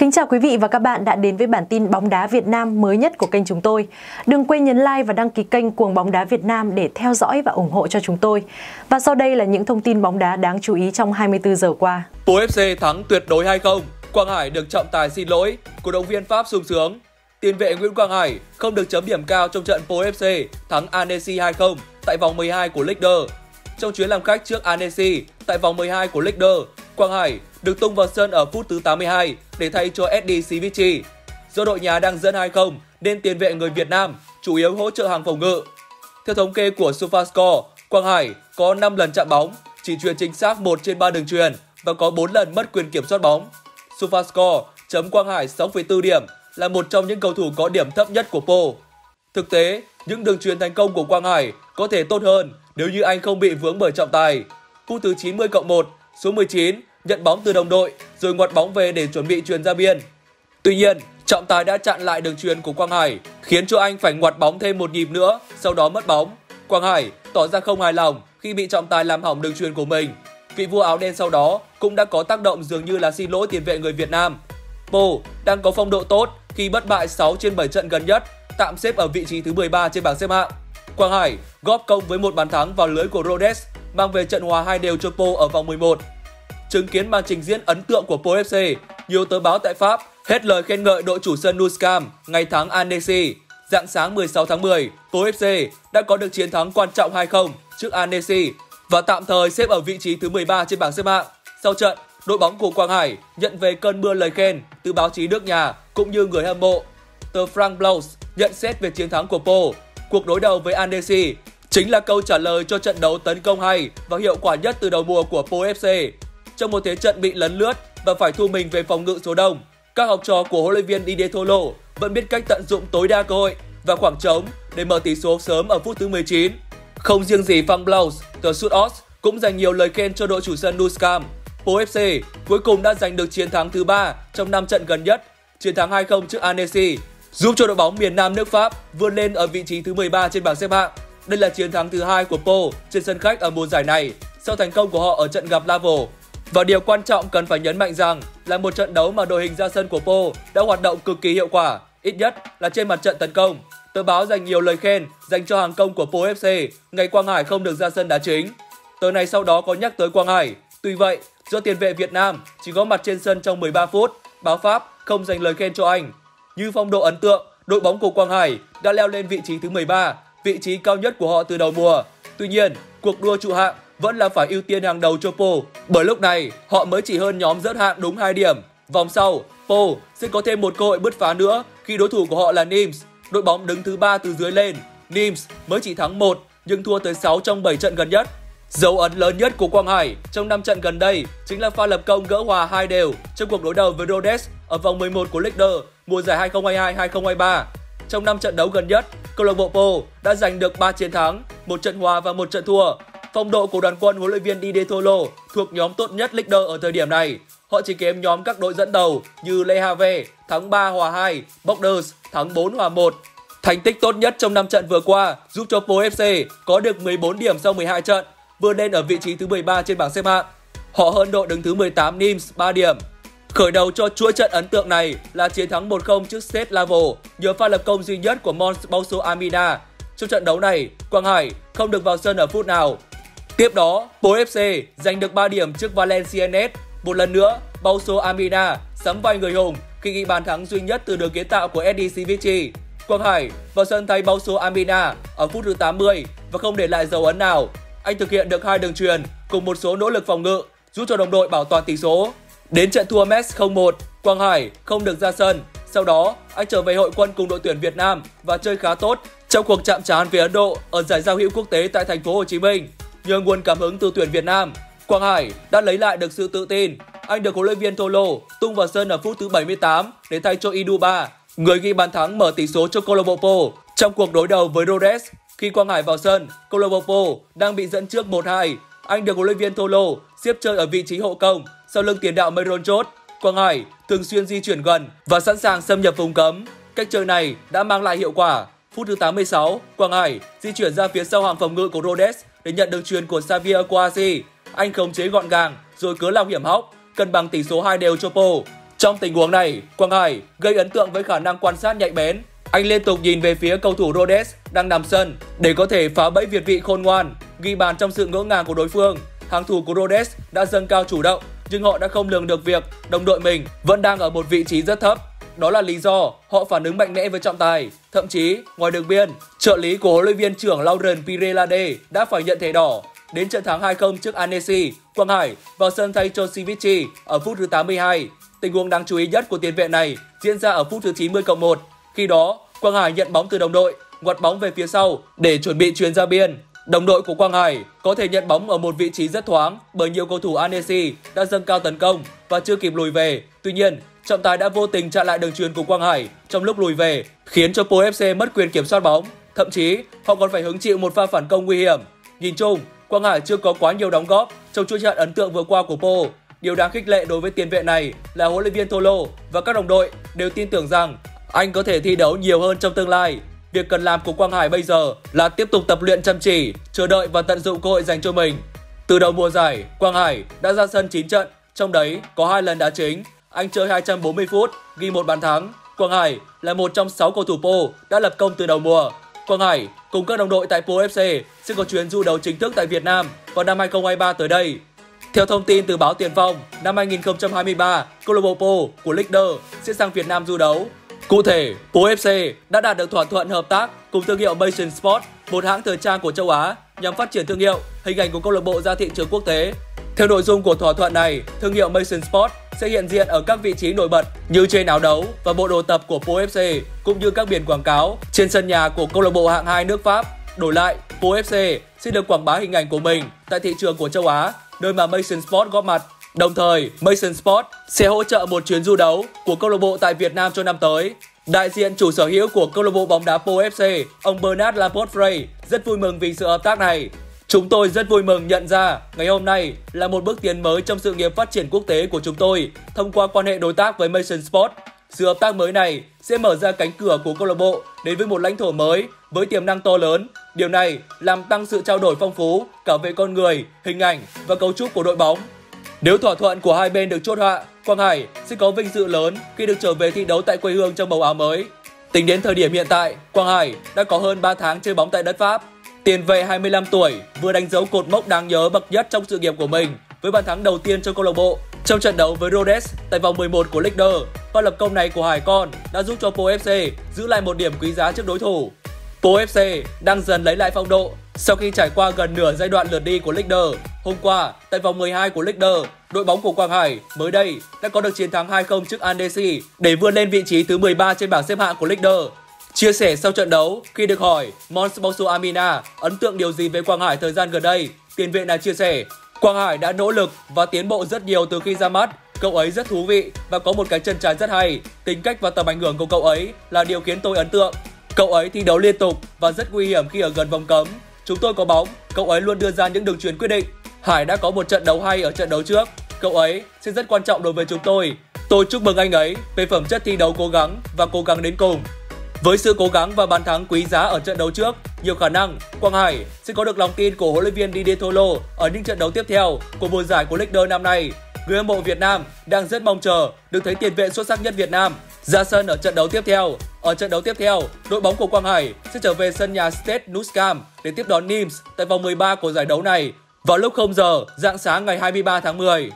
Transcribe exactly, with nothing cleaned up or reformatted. Kính chào quý vị và các bạn đã đến với bản tin bóng đá Việt Nam mới nhất của kênh chúng tôi. Đừng quên nhấn like và đăng ký kênh Cuồng Bóng Đá Việt Nam để theo dõi và ủng hộ cho chúng tôi. Và sau đây là những thông tin bóng đá đáng chú ý trong hai mươi tư giờ qua. Pau ép xê thắng tuyệt đối hay không? Quang Hải được trọng tài xin lỗi, cổ động viên Pháp sung sướng. Tiền vệ Nguyễn Quang Hải không được chấm điểm cao trong trận Pau ép xê thắng Annecy hai không tại vòng mười hai của Ligue một. Trong chuyến làm khách trước Annecy tại vòng mười hai của Ligue một, Quang Hải được tung vào sân ở phút thứ tám mươi hai để thay cho Edi Civici. Do đội nhà đang dẫn hai không nên tiền vệ người Việt Nam chủ yếu hỗ trợ hàng phòng ngự. Theo thống kê của SofaScore, Quang Hải có năm lần chạm bóng, chỉ chuyền chính xác một trên ba đường chuyền và có bốn lần mất quyền kiểm soát bóng. SofaScore chấm Quang Hải sáu phẩy bốn điểm, là một trong những cầu thủ có điểm thấp nhất của Pau. Thực tế, những đường chuyền thành công của Quang Hải có thể tốt hơn nếu như anh không bị vướng bởi trọng tài. Phút thứ chín mươi cộng một, số mười chín nhận bóng từ đồng đội rồi ngoặt bóng về để chuẩn bị chuyền ra biên. Tuy nhiên, trọng tài đã chặn lại đường chuyền của Quang Hải, khiến cho anh phải ngoặt bóng thêm một nhịp nữa, sau đó mất bóng. Quang Hải tỏ ra không hài lòng khi bị trọng tài làm hỏng đường chuyền của mình. Vị vua áo đen sau đó cũng đã có tác động dường như là xin lỗi tiền vệ người Việt Nam. Pau đang có phong độ tốt khi bất bại sáu trên bảy trận gần nhất, tạm xếp ở vị trí thứ mười ba trên bảng xếp hạng. Quang Hải góp công với một bàn thắng vào lưới của Rhodes, mang về trận hòa hai đều cho Pau ở vòng mười một. Chứng kiến màn trình diễn ấn tượng của Pau ép xê, nhiều tờ báo tại Pháp hết lời khen ngợi đội chủ sân Nuskam ngày thắng Annecy. Rạng sáng mười sáu tháng mười, Pau ép xê đã có được chiến thắng quan trọng hai không trước Annecy và tạm thời xếp ở vị trí thứ mười ba trên bảng xếp hạng. Sau trận, đội bóng của Quang Hải nhận về cơn mưa lời khen từ báo chí nước nhà cũng như người hâm mộ. Tờ Frank Blois nhận xét về chiến thắng của Pau, cuộc đối đầu với Annecy chính là câu trả lời cho trận đấu tấn công hay và hiệu quả nhất từ đầu mùa của Pau ép xê. Trong một thế trận bị lấn lướt và phải thu mình về phòng ngự số đông, các học trò của huấn luyện viên Didier Tholot vẫn biết cách tận dụng tối đa cơ hội và khoảng trống để mở tỷ số sớm ở phút thứ mười chín. Không riêng gì Frank Blois, tờ Sud-Os cũng dành nhiều lời khen cho đội chủ sân Nuskam. Pau ép xê cuối cùng đã giành được chiến thắng thứ ba trong năm trận gần nhất, chiến thắng hai không trước Annecy, giúp cho đội bóng miền Nam nước Pháp vươn lên ở vị trí thứ mười ba trên bảng xếp hạng. Đây là chiến thắng thứ hai của Pau trên sân khách ở mùa giải này sau thành công của họ ở trận gặp Laval. Và điều quan trọng cần phải nhấn mạnh rằng là một trận đấu mà đội hình ra sân của Pau đã hoạt động cực kỳ hiệu quả, ít nhất là trên mặt trận tấn công. Tờ báo dành nhiều lời khen dành cho hàng công của Pau ép xê ngày Quang Hải không được ra sân đá chính. Tờ này sau đó có nhắc tới Quang Hải, tuy vậy do tiền vệ Việt Nam chỉ có mặt trên sân trong mười ba phút, báo Pháp không dành lời khen cho anh. Như phong độ ấn tượng, đội bóng của Quang Hải đã leo lên vị trí thứ mười ba, vị trí cao nhất của họ từ đầu mùa. Tuy nhiên, cuộc đua trụ hạng vẫn là phải ưu tiên hàng đầu cho Pau, bởi lúc này họ mới chỉ hơn nhóm rớt hạng đúng hai điểm. Vòng sau, Pau sẽ có thêm một cơ hội bứt phá nữa khi đối thủ của họ là Nîmes, đội bóng đứng thứ ba từ dưới lên. Nîmes mới chỉ thắng một nhưng thua tới sáu trong bảy trận gần nhất. Dấu ấn lớn nhất của Quang Hải trong năm trận gần đây chính là pha lập công gỡ hòa hai đều trong cuộc đối đầu với Rhodes ở vòng mười một của Ligue một mùa giải hai không hai hai hai không hai ba. Trong năm trận đấu gần nhất, câu lạc bộ Pau đã giành được ba chiến thắng, một trận hòa và một trận thua. Phong độ của đoàn quân huấn luyện viên Didier Tholot thuộc nhóm tốt nhất Ligue một ở thời điểm này. Họ chỉ kém nhóm các đội dẫn đầu như Le Havre thắng ba hòa hai, Bordeaux thắng bốn hòa một. Thành tích tốt nhất trong năm trận vừa qua giúp cho Pau ép xê có được mười bốn điểm sau mười hai trận, vươn lên ở vị trí thứ mười ba trên bảng xếp hạng. Họ hơn đội đứng thứ mười tám Nîmes ba điểm. Khởi đầu cho chuỗi trận ấn tượng này là chiến thắng một không trước Sète Laval nhờ pha lập công duy nhất của Monzambo Amine. Trong trận đấu này, Quang Hải không được vào sân ở phút nào. Tiếp đó, Pau ép xê giành được ba điểm trước Valenciennes. Một lần nữa, Monzambo Amine sắm vai người hùng khi ghi bàn thắng duy nhất từ đường kiến tạo của Edi Civici. Quang Hải vào sân thay Monzambo Amine ở phút thứ tám mươi và không để lại dấu ấn nào. Anh thực hiện được hai đường chuyền cùng một số nỗ lực phòng ngự giúp cho đồng đội bảo toàn tỷ số. Đến trận thua Metz không một, Quang Hải không được ra sân. Sau đó, anh trở về hội quân cùng đội tuyển Việt Nam và chơi khá tốt trong cuộc chạm trán với Ấn Độ ở giải giao hữu quốc tế tại thành phố Hồ Chí Minh. Nhờ nguồn cảm hứng từ tuyển Việt Nam, Quang Hải đã lấy lại được sự tự tin. Anh được huấn luyện viên Tholot tung vào sân ở phút thứ bảy mươi tám để thay cho Iduba, người ghi bàn thắng mở tỷ số cho câu lạc bộ Pau trong cuộc đối đầu với Rhodes. Khi Quang Hải vào sân, câu lạc bộ Pau đang bị dẫn trước một hai. Anh được huấn luyện viên Tholot xếp chơi ở vị trí hậu công, sau lưng tiền đạo Meron chốt. Quang Hải thường xuyên di chuyển gần và sẵn sàng xâm nhập vùng cấm. Cách chơi này đã mang lại hiệu quả. Phút thứ tám mươi sáu, Quang Hải di chuyển ra phía sau hàng phòng ngự của Rhodes để nhận đường chuyền của Savio Akwasi. Anh khống chế gọn gàng rồi cứa lòng hiểm hóc, cân bằng tỷ số hai đều cho Pau. Trong tình huống này, Quang Hải gây ấn tượng với khả năng quan sát nhạy bén. Anh liên tục nhìn về phía cầu thủ Rhodes đang nằm sân để có thể phá bẫy việt vị khôn ngoan, ghi bàn trong sự ngỡ ngàng của đối phương. Hàng thủ của Rhodes đã dâng cao chủ động, nhưng họ đã không lường được việc đồng đội mình vẫn đang ở một vị trí rất thấp. Đó là lý do họ phản ứng mạnh mẽ với trọng tài. Thậm chí, ngoài đường biên, trợ lý của huấn luyện viên trưởng Laurent Pirelade đã phải nhận thẻ đỏ. Đến trận thắng hai không trước Annecy, Quang Hải vào sân thay cho Civici ở phút thứ tám mươi hai. Tình huống đáng chú ý nhất của tiền vệ này diễn ra ở phút thứ chín mươi cộng một. Khi đó, Quang Hải nhận bóng từ đồng đội, ngoặt bóng về phía sau để chuẩn bị chuyền ra biên. Đồng đội của Quang Hải có thể nhận bóng ở một vị trí rất thoáng bởi nhiều cầu thủ Annecy đã dâng cao tấn công và chưa kịp lùi về. Tuy nhiên, trọng tài đã vô tình chặn lại đường chuyền của Quang Hải trong lúc lùi về, khiến cho Pau ép xê mất quyền kiểm soát bóng. Thậm chí, họ còn phải hứng chịu một pha phản công nguy hiểm. Nhìn chung, Quang Hải chưa có quá nhiều đóng góp trong chuỗi trận ấn tượng vừa qua của Pau. Điều đáng khích lệ đối với tiền vệ này là huấn luyện viên Tholot và các đồng đội đều tin tưởng rằng anh có thể thi đấu nhiều hơn trong tương lai. Việc cần làm của Quang Hải bây giờ là tiếp tục tập luyện chăm chỉ, chờ đợi và tận dụng cơ hội dành cho mình. Từ đầu mùa giải, Quang Hải đã ra sân chín trận, trong đấy có hai lần đá chính. Anh chơi hai trăm bốn mươi phút, ghi một bàn thắng. Quang Hải là một trong sáu cầu thủ Pau đã lập công từ đầu mùa. Quang Hải cùng các đồng đội tại Pau ép xê sẽ có chuyến du đấu chính thức tại Việt Nam vào năm hai không hai ba tới đây. Theo thông tin từ báo Tiền Phong, năm hai không hai ba, câu lạc bộ Pau của Ligue một sẽ sang Việt Nam du đấu. Cụ thể, Pau ép xê đã đạt được thỏa thuận hợp tác cùng thương hiệu Maison Sport, một hãng thời trang của châu Á, nhằm phát triển thương hiệu, hình ảnh của câu lạc bộ ra thị trường quốc tế. Theo nội dung của thỏa thuận này, thương hiệu Maison Sport sẽ hiện diện ở các vị trí nổi bật như trên áo đấu và bộ đồ tập của Pau ép xê, cũng như các biển quảng cáo trên sân nhà của câu lạc bộ hạng hai nước Pháp. Đổi lại, Pau ép xê sẽ được quảng bá hình ảnh của mình tại thị trường của châu Á, nơi mà Maison Sport góp mặt. Đồng thời, Maison Sport sẽ hỗ trợ một chuyến du đấu của câu lạc bộ tại Việt Nam trong năm tới. Đại diện chủ sở hữu của câu lạc bộ bóng đá Pau ép xê, ông Bernard Laporte-Frey rất vui mừng vì sự hợp tác này. Chúng tôi rất vui mừng nhận ra ngày hôm nay là một bước tiến mới trong sự nghiệp phát triển quốc tế của chúng tôi thông qua quan hệ đối tác với Maison Sport. Sự hợp tác mới này sẽ mở ra cánh cửa của câu lạc bộ đến với một lãnh thổ mới với tiềm năng to lớn. Điều này làm tăng sự trao đổi phong phú cả về con người, hình ảnh và cấu trúc của đội bóng. Nếu thỏa thuận của hai bên được chốt hạ, Quang Hải sẽ có vinh dự lớn khi được trở về thi đấu tại quê hương trong màu áo mới. Tính đến thời điểm hiện tại, Quang Hải đã có hơn ba tháng chơi bóng tại đất Pháp. Tiền vệ hai mươi lăm tuổi vừa đánh dấu cột mốc đáng nhớ bậc nhất trong sự nghiệp của mình với bàn thắng đầu tiên cho câu lạc bộ trong trận đấu với Rhodes tại vòng mười một của Ligue một. Pha lập công này của Hải Con đã giúp cho Pau ép xê giữ lại một điểm quý giá trước đối thủ. Pau ép xê đang dần lấy lại phong độ sau khi trải qua gần nửa giai đoạn lượt đi của Ligue một. Hôm qua, tại vòng mười hai của Ligue một, đội bóng của Quang Hải mới đây đã có được chiến thắng hai không trước Annecy để vươn lên vị trí thứ mười ba trên bảng xếp hạng của Ligue một. Chia sẻ sau trận đấu, khi được hỏi Monzambo Amine ấn tượng điều gì về Quang Hải thời gian gần đây, tiền vệ này chia sẻ, Quang Hải đã nỗ lực và tiến bộ rất nhiều từ khi ra mắt. Cậu ấy rất thú vị và có một cái chân trái rất hay. Tính cách và tầm ảnh hưởng của cậu ấy là điều khiến tôi ấn tượng. Cậu ấy thi đấu liên tục và rất nguy hiểm khi ở gần vòng cấm. Chúng tôi có bóng, cậu ấy luôn đưa ra những đường chuyền quyết định. Hải đã có một trận đấu hay ở trận đấu trước. Cậu ấy sẽ rất quan trọng đối với chúng tôi. Tôi chúc mừng anh ấy về phẩm chất thi đấu cố gắng và cố gắng đến cùng. Với sự cố gắng và bàn thắng quý giá ở trận đấu trước, nhiều khả năng Quang Hải sẽ có được lòng tin của huấn luyện viên Didier Tholot ở những trận đấu tiếp theo của mùa giải của Ligue một năm nay. Người hâm mộ Việt Nam đang rất mong chờ được thấy tiền vệ xuất sắc nhất Việt Nam ra sân ở trận đấu tiếp theo. Ở trận đấu tiếp theo, đội bóng của Quang Hải sẽ trở về sân nhà Sète để tiếp đón Nîmes tại vòng mười ba của giải đấu này vào lúc không giờ rạng sáng ngày hai mươi ba tháng mười.